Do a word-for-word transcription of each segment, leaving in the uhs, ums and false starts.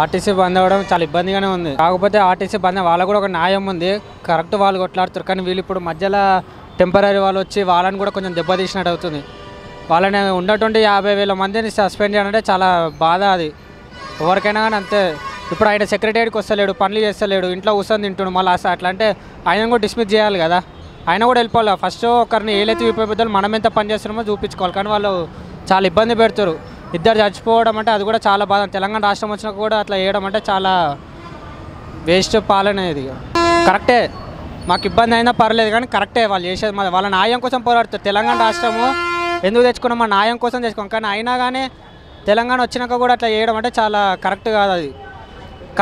RTC బంద్ అవడం చాలా ఇబ్బందిగానే ఉంది. కాకపోతే ఆర్టీసీ బంద్ వాళ్ళ కూడా ఒక న్యాయం ఉంది, కరెక్ట్ వాళ్ళు కొట్లాడుతారు. కానీ వీళ్ళు ఇప్పుడు మధ్యలో టెంపరీ వాళ్ళు వచ్చి వాళ్ళని కూడా కొంచెం దెబ్బతీసినట్టు అవుతుంది. వాళ్ళని ఉన్నటువంటి యాభై వేల మందిని సస్పెండ్ చేయాలంటే చాలా బాధ. అది ఎవరికైనా కానీ అంతే. ఇప్పుడు ఆయన సెక్రటరీకి వస్తలేడు, పనులు చేస్తలేడు, ఇంట్లో కూర్చొని తింటుండు. మళ్ళీ అసలు అట్లా అంటే ఆయన కూడా డిస్మిస్ చేయాలి కదా, ఆయన కూడా వెళ్ళిపోవాలి. ఫస్ట్ ఒకరిని ఏలైతే విపరీతాలు మనం ఎంత పని చేస్తున్నామో చూపించుకోవాలి. కానీ వాళ్ళు చాలా ఇబ్బంది పెడతారు. ఇద్దరు చచ్చిపోవడం అంటే అది కూడా చాలా బాధ. తెలంగాణ రాష్ట్రం వచ్చినా కూడా అట్లా వేయడం అంటే చాలా వేస్ట్ పాలన. ఇది కరెక్టే, మాకు ఇబ్బంది అయినా పర్లేదు, కానీ కరెక్టే వాళ్ళు చేసేది. వాళ్ళ న్యాయం కోసం పోరాడుతారు. తెలంగాణ రాష్ట్రము ఎందుకు తెచ్చుకున్నాం, మా న్యాయం కోసం తెచ్చుకోం. కానీ అయినా కానీ తెలంగాణ వచ్చినాక కూడా అట్లా చేయడం అంటే చాలా కరెక్ట్ కాదు. అది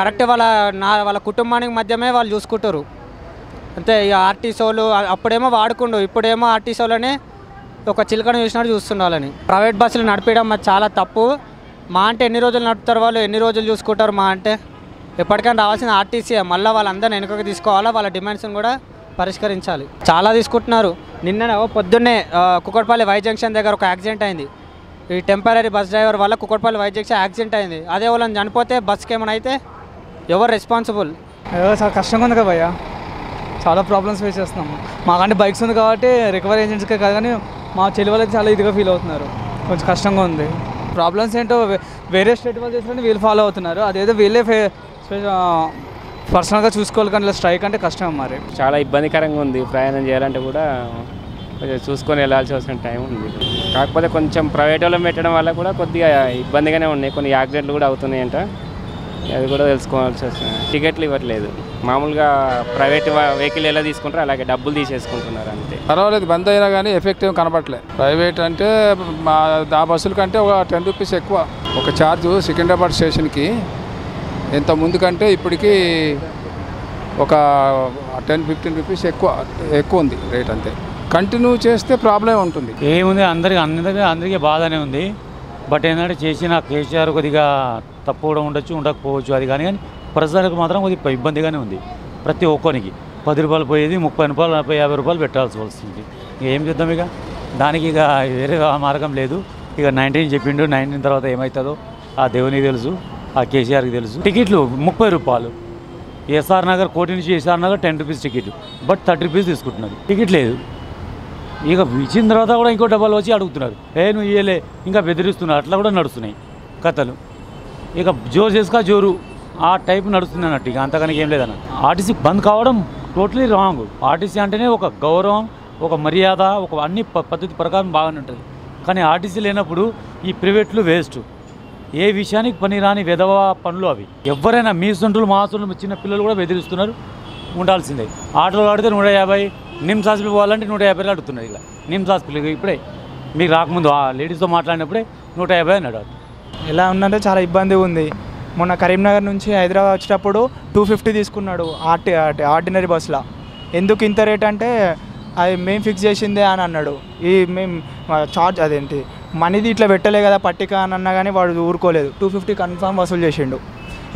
కరెక్ట్ వాళ్ళ నా వాళ్ళ కుటుంబానికి మధ్యమే వాళ్ళు చూసుకుంటారు అంతే. ఇక ఆర్టీసీలు అప్పుడేమో వాడుకుండు, ఇప్పుడేమో ఆర్టీసీలోనే ఒక చిలకను చూసినట్టు చూస్తుండాలని. ప్రైవేట్ బస్సులు నడిపించడం అది చాలా తప్పు. మా అంటే ఎన్ని రోజులు నడుపుతారు వాళ్ళు, ఎన్ని రోజులు చూసుకుంటారు మా అంటే. ఎప్పటికైనా రావాల్సిన ఆర్టీసీ. మళ్ళీ వాళ్ళందరినీ వెనుకకి తీసుకోవాలా, వాళ్ళ డిమాండ్స్ని కూడా పరిష్కరించాలి. చాలా తీసుకుంటున్నారు. నిన్న పొద్దున్నే కుకట్పల్లి వై జంక్షన్ దగ్గర ఒక యాక్సిడెంట్ అయింది. ఈ టెంపరీ బస్ డ్రైవర్ వల్ల కుకట్పల్లి వై జంక్షన్ యాక్సిడెంట్ అయింది. అదే వాళ్ళని చనిపోతే బస్కి ఏమైనా అయితే ఎవరు రెస్పాన్సిబుల్? చాలా కష్టంగా ఉంది కదా భయ్యా, చాలా ప్రాబ్లమ్స్ ఫేస్ చేస్తున్నాము. మాకంటే బైక్స్ ఉంది కాబట్టి రికవరీ ఏజెంట్స్కే కాదు, కానీ మా చెల్లి వాళ్ళకి చాలా ఇదిగా ఫీల్ అవుతున్నారు. కొంచెం కష్టంగా ఉంది. ప్రాబ్లమ్స్ ఏంటో వేరే స్టేట్ వాళ్ళు చేసినా వీళ్ళు ఫాలో అవుతున్నారు. అదేదో వీళ్ళే ఫే పర్సనల్గా చూసుకోవాలి. కానీ ఇలా స్ట్రైక్ అంటే కష్టం. మరి చాలా ఇబ్బందికరంగా ఉంది. ప్రయాణం చేయాలంటే కూడా కొంచెం చూసుకొని వెళ్ళాల్సిన టైం ఉంది. కాకపోతే కొంచెం ప్రైవేట్ వాళ్ళు పెట్టడం వల్ల కూడా కొద్దిగా ఇబ్బందిగానే ఉన్నాయి. కొన్ని యాక్సిడెంట్లు కూడా అవుతున్నాయంట, అది కూడా తెలుసుకోవాల్సి వస్తుంది. టికెట్లు ఇవ్వట్లేదు. మామూలుగా ప్రైవేట్ వెహికల్ ఎలా తీసుకుంటారో అలాగే డబ్బులు తీసేసుకుంటున్నారు అంతే. పర్వాలేదు, బంద్ అయినా కానీ ఎఫెక్ట్ ఏం కనపడలేదు. ప్రైవేట్ అంటే మా ఆ బస్సుల కంటే ఒక టెన్ రూపీస్ ఎక్కువ ఒక ఛార్జ్. సికింద్రాబాద్ స్టేషన్కి ఎంత ముందు కంటే ఇప్పటికీ ఒక టెన్ ఫిఫ్టీన్ రూపీస్ ఎక్కువ ఎక్కువ ఉంది రేట్ అంతే. కంటిన్యూ చేస్తే ప్రాబ్లం ఉంటుంది. ఏముంది, అందరికీ అందరికీ అందరికీ బాధనే ఉంది. బట్ ఏంటంటే చేసిన కేసీఆర్ కొద్దిగా తప్పు కూడా ఉండొచ్చు, ఉండకపోవచ్చు, అది కానీ కానీ ప్రజలకు మాత్రం కొద్దిగా ఇబ్బందిగానే ఉంది. ప్రతి ఒక్కరికి పది రూపాయలు పోయేది ముప్పై రూపాయలు నలభై యాభై రూపాయలు పెట్టాల్సి వస్తుంది. ఇక ఏం చేద్దాం, ఇక దానికి ఇక వేరే మార్గం లేదు. ఇక నైన్టీన్ చెప్పిండు, నైన్టీన్ తర్వాత ఏమవుతుందో ఆ దేవునికి తెలుసు, ఆ కేసీఆర్కి తెలుసు. టికెట్లు ముప్పై రూపాయలు ఎస్ఆర్ నగర్, కోటి నుంచి SR Nagar ten rupees ticket, but thirty rupees తీసుకుంటున్నారు. టికెట్ లేదు. ఇక ఇచ్చిన తర్వాత కూడా ఇంకో డబ్బాలు వచ్చి అడుగుతున్నారు, ఏ నువ్వు ఇయ్యలే, ఇంకా బెదిరిస్తున్నారు. అట్లా కూడా నడుస్తున్నాయి కథలు. ఇక జోరు చేసుక జోరు ఆ టైప్ నడుస్తుంది అన్నట్టు. ఇక అంతకని ఏం లేదన్న. ఆర్టీసీ బంద్ కావడం టోటలీ రాంగ్. ఆర్టీసీ అంటేనే ఒక గౌరవం, ఒక మర్యాద, ఒక అన్ని పద్ధతి ప్రకారం బాగానే ఉంటుంది. కానీ ఆర్టీసీ లేనప్పుడు ఈ ప్రైవేట్లు వేస్ట్. ఏ విషయానికి పని రాని విధవ పనులు అవి. ఎవరైనా మీ సొంటలు మా సొంటలు చిన్న పిల్లలు కూడా బెదిరిస్తున్నారు. ఉండాల్సిందే. ఆటోలు ఆడితే నూట యాభై నిమ్స్ హాస్పిటల్ పోవాలంటే నూట యాభై అడుగుతున్నారు. ఇలా నిమ్స్ హాస్పిటల్ ఇప్పుడే మీకు రాకముందు ఆ లేడీస్తో మాట్లాడినప్పుడే నూట యాభై అని అడుగుతారు. ఎలా ఉందంటే చాలా ఇబ్బంది ఉంది. మొన్న కరీంనగర్ నుంచి హైదరాబాద్ వచ్చేటప్పుడు టూ ఫిఫ్టీ తీసుకున్నాడు ఆర్టీ ఆర్డినరీ బస్సులో. ఎందుకు ఇంత రేట్ అంటే అది మేము ఫిక్స్ చేసిందే అని అన్నాడు. ఈ మేము చార్జ్ అదేంటి మనీది ఇట్లా పెట్టలే కదా పట్టిక అని అన్నా కానీ వాడు ఊరుకోలేదు. టూ ఫిఫ్టీ కన్ఫామ్ వసూలు చేసిండు.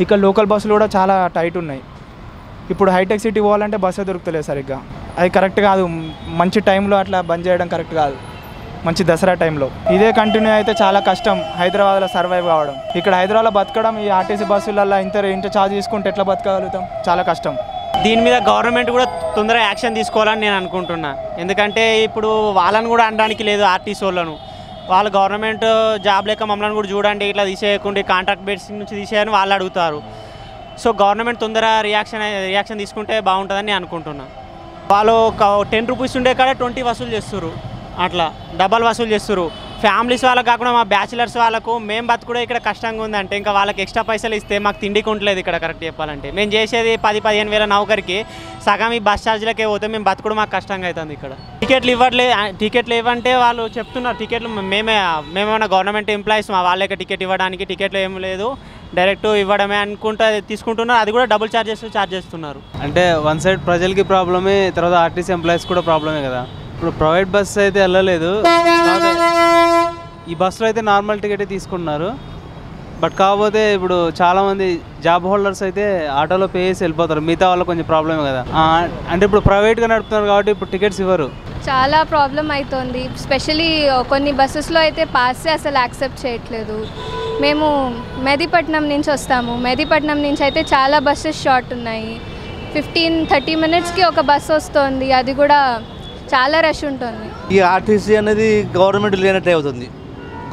ఇక్కడ లోకల్ బస్సులు కూడా చాలా టైట్ ఉన్నాయి. ఇప్పుడు హైటెక్ సిటీ పోవాలంటే బస్సే దొరుకుతలేదు సరిగ్గా. అది కరెక్ట్ కాదు. మంచి టైంలో అట్లా బంద్ చేయడం కరెక్ట్ కాదు. మంచి దసరా టైంలో ఇదే కంటిన్యూ అయితే చాలా కష్టం హైదరాబాద్లో సర్వైవ్ కావడం. ఇక్కడ హైదరాబాద్లో బతకడం ఈ ఆర్టీసీ బస్సులలో ఇంత ఇంత ఛార్జ్ తీసుకుంటే ఎట్లా బతకగలుగుతాం, చాలా కష్టం. దీని మీద గవర్నమెంట్ కూడా తొందరగా యాక్షన్ తీసుకోవాలని నేను అనుకుంటున్నా. ఎందుకంటే ఇప్పుడు వాళ్ళని కూడా అనడానికి లేదు, ఆర్టీసీ వాళ్ళను. వాళ్ళు గవర్నమెంట్ జాబ్ లేక మమ్మల్ని కూడా చూడండి ఇట్లా తీసేయకుండా కాంట్రాక్ట్ బేసిస్ నుంచి తీసేయని వాళ్ళు అడుగుతారు. సో గవర్నమెంట్ తొందరగా రియాక్షన్ రియాక్షన్ తీసుకుంటే బాగుంటుందని నేను అనుకుంటున్నాను. వాళ్ళు టెన్ రూపీస్ ఉండే కాడ ట్వంటీ వసూలు చేస్తారు, అట్లా డబల్ వసూలు చేస్తారు. ఫ్యామిలీస్ వాళ్ళకి కాకుండా మా బ్యాచిలర్స్ వాళ్ళకు మేము బతు కూడా ఇక్కడ కష్టంగా ఉందంటే ఇంకా వాళ్ళకి ఎక్స్ట్రా పైసలు ఇస్తే మాకు తిండికి ఉండలేదు ఇక్కడ. కరెక్ట్ చెప్పాలంటే మేము చేసేది పది పదిహేను వేల నౌకరికి సగం ఈ బస్ ఛార్జీలకే పోతే మేము బతుకుడు మాకు కష్టంగా అవుతుంది ఇక్కడ. టికెట్లు ఇవ్వట్లే, టికెట్లు ఇవ్వంటే వాళ్ళు చెప్తున్నారు టికెట్లు మేమే మేమేమైనా గవర్నమెంట్ ఎంప్లాయీస్ మా వాళ్ళకి టికెట్ ఇవ్వడానికి టికెట్లు ఏం లేదు, డైరెక్ట్ ఇవ్వడమే అనుకుంటా తీసుకుంటున్నారు. అది కూడా డబుల్ ఛార్జెస్ ఛార్జ్ చేస్తున్నారు. అంటే వన్ సైడ్ ప్రజలకి ప్రాబ్లమే, తర్వాత ఆర్టీసీ ఎంప్లాయీస్ కూడా ప్రాబ్లమే కదా. ఇప్పుడు ప్రైవేట్ బస్సు అయితే వెళ్ళలేదు, ఈ బస్సులో అయితే నార్మల్ టికెటే తీసుకుంటున్నారు. బట్ కాకపోతే ఇప్పుడు చాలామంది జాబ్ హోల్డర్స్ అయితే ఆటోలో పే చేసి వెళ్ళిపోతారు, మిగతా వాళ్ళకి కొంచెం ప్రాబ్లమే కదా. అంటే ఇప్పుడు ప్రైవేట్గా నడుపుతున్నారు కాబట్టి ఇప్పుడు టికెట్స్ ఇవ్వరు. చాలా ప్రాబ్లం అవుతుంది. స్పెషలీ కొన్ని బస్సెస్లో అయితే పాసే అసలు యాక్సెప్ట్ చేయట్లేదు. మేము మెహదీపట్నం నుంచి వస్తాము. మెహదీపట్నం నుంచి అయితే చాలా బస్సెస్ షార్ట్ ఉన్నాయి. ఫిఫ్టీన్ థర్టీ మినిట్స్కి ఒక బస్సు వస్తుంది, అది కూడా చాలా రష్ ఉంటుంది. ఈ ఆర్టీసీ అనేది గవర్నమెంట్ లేనట్టే అవుతుంది,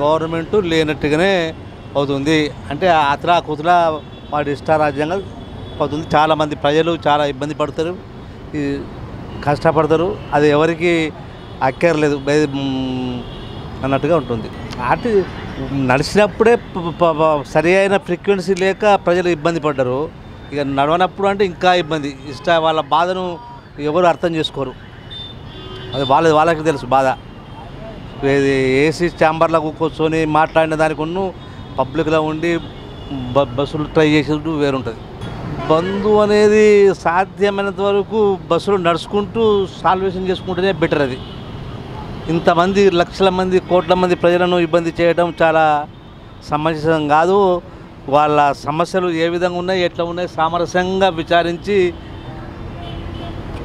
గవర్నమెంట్ లేనట్టుగానే అవుతుంది. అంటే అతలా కుతలా వాటి ఇష్టారాజ్యంగా అవుతుంది. చాలామంది ప్రజలు చాలా ఇబ్బంది పడతారు, కష్టపడతారు, అది ఎవరికి అక్కర్లేదు అన్నట్టుగా ఉంటుంది. ఆర్టీ నడిచినప్పుడే సరి అయిన ఫ్రీక్వెన్సీ లేక ప్రజలు ఇబ్బంది పడ్డారు, ఇక నడవనప్పుడు అంటే ఇంకా ఇబ్బంది. ఇష్ట వాళ్ళ బాధను ఎవరు అర్థం చేసుకోరు, అది వాళ్ళ వాళ్ళకి తెలుసు బాధ. ఏసీ ఛాంబర్లకు కూర్చొని మాట్లాడిన దానికన్ను పబ్లిక్లో ఉండి బస్సులు ట్రై చేసేటప్పుడు వేరుంటుంది. బంధు అనేది సాధ్యమైనంత వరకు బస్సులు నడుచుకుంటూ సాల్వేషన్ చేసుకుంటేనే బెటర్. అది ఇంతమంది లక్షల మంది కోట్ల మంది ప్రజలను ఇబ్బంది చేయడం చాలా సమంజసం కాదు. వాళ్ళ సమస్యలు ఏ విధంగా ఉన్నాయి, ఎట్లా ఉన్నాయి సామరస్యంగా విచారించి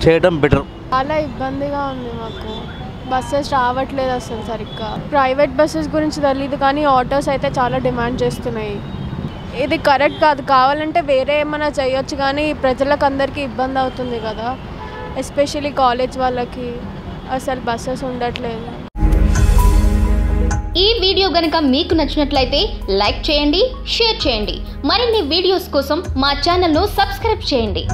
చేయడం బెటర్. చాలా ఇబ్బందిగా ఉంది మాకు, బస్సెస్ రావట్లేదు అసలు సరిగ్గా. ప్రైవేట్ బస్సెస్ గురించి తెలియదు కానీ ఆటోస్ అయితే చాలా డిమాండ్ చేస్తున్నాయి. ఇది కరెక్ట్ కాదు, కావాలంటే వేరే ఏమైనా చేయొచ్చు కానీ ప్రజలకు అందరికీ ఇబ్బంది అవుతుంది కదా, ఎస్పెషలీ కాలేజ్ వాళ్ళకి అసలు బస్సెస్ ఉండట్లేదు. ఈ వీడియో గనుక మీకు నచ్చినట్లయితే లైక్ చేయండి, షేర్ చేయండి. మరిన్ని వీడియోస్ కోసం మా ఛానల్ను సబ్స్క్రైబ్ చేయండి.